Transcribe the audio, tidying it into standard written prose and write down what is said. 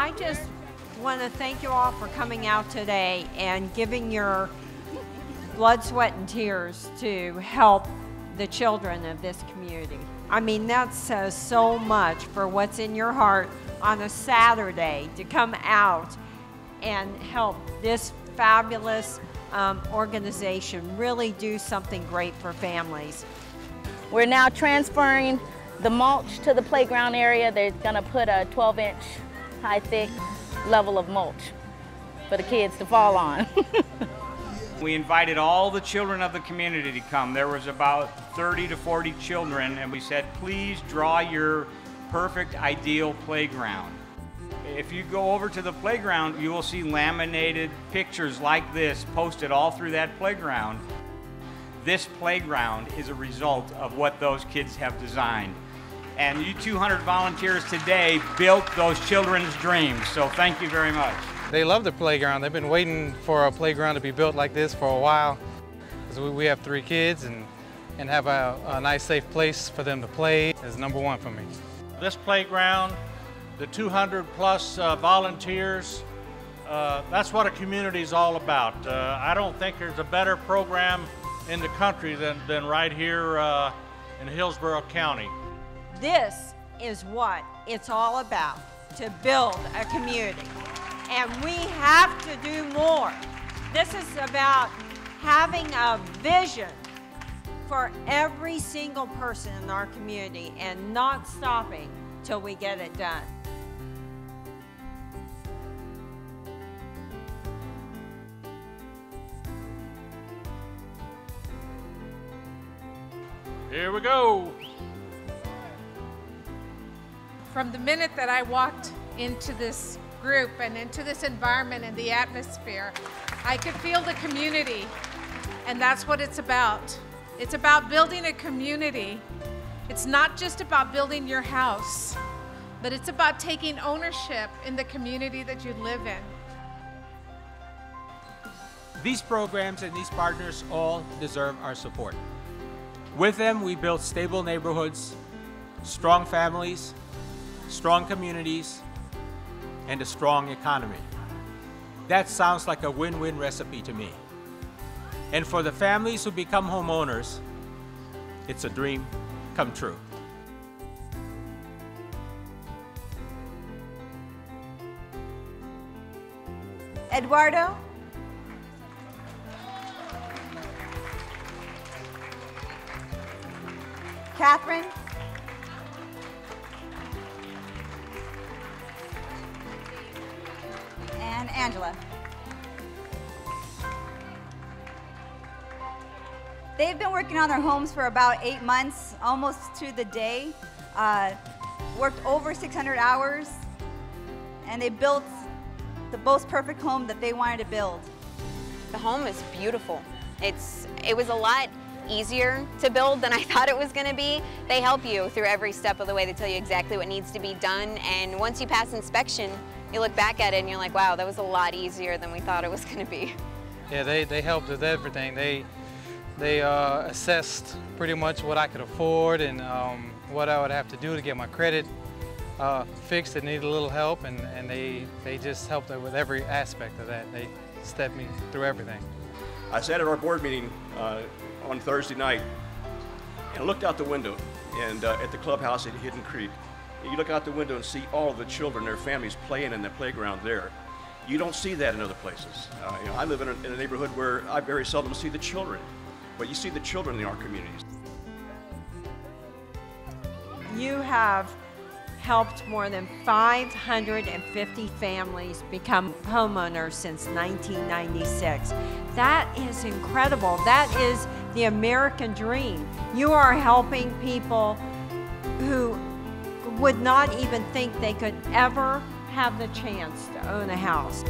I just want to thank you all for coming out today and giving your blood, sweat, and tears to help the children of this community. I mean, that says so much for what's in your heart on a Saturday to come out and help this fabulous organization really do something great for families. We're now transferring the mulch to the playground area. They're gonna put a 12-inch high thick level of mulch for the kids to fall on. We invited all the children of the community to come. There was about 30 to 40 children, and we said, please draw your perfect ideal playground. If you go over to the playground, you will see laminated pictures like this posted all through that playground. This playground is a result of what those kids have designed. And you 200 volunteers today built those children's dreams, so thank you very much. They love the playground. They've been waiting for a playground to be built like this for a while. So we have 3 kids, and have a nice, safe place for them to play is #1 for me. This playground, the 200 plus volunteers, that's what a community is all about. I don't think there's a better program in the country than right here in Hillsborough County. This is what it's all about, to build a community. And we have to do more. This is about having a vision for every single person in our community and not stopping till we get it done. Here we go. From the minute that I walked into this group and into this environment and the atmosphere, I could feel the community, and that's what it's about. It's about building a community. It's not just about building your house, but it's about taking ownership in the community that you live in. These programs and these partners all deserve our support. With them, we build stable neighborhoods, strong families, strong communities, and a strong economy. That sounds like a win-win recipe to me. And for the families who become homeowners, it's a dream come true. Eduardo? Catherine? And Angela. They've been working on their homes for about 8 months, almost to the day. Worked over 600 hours, and they built the most perfect home that they wanted to build. The home is beautiful. It was a lot easier to build than I thought it was going to be. They help you through every step of the way. They tell you exactly what needs to be done, and once you pass inspection, you look back at it and you're like, wow, that was a lot easier than we thought it was going to be. Yeah, they helped with everything. They assessed pretty much what I could afford and what I would have to do to get my credit fixed. It needed a little help, and they just helped with every aspect of that. They stepped me through everything. I sat at our board meeting on Thursday night, and I looked out the window and at the clubhouse at Hidden Creek. You look out the window and see all of the children, their families playing in the playground there. You don't see that in other places. You know, I live in a neighborhood where I very seldom see the children, but you see the children in our communities. You have helped more than 550 families become homeowners since 1996. That is incredible. That is the American dream. You are helping people who would not even think they could ever have the chance to own a house.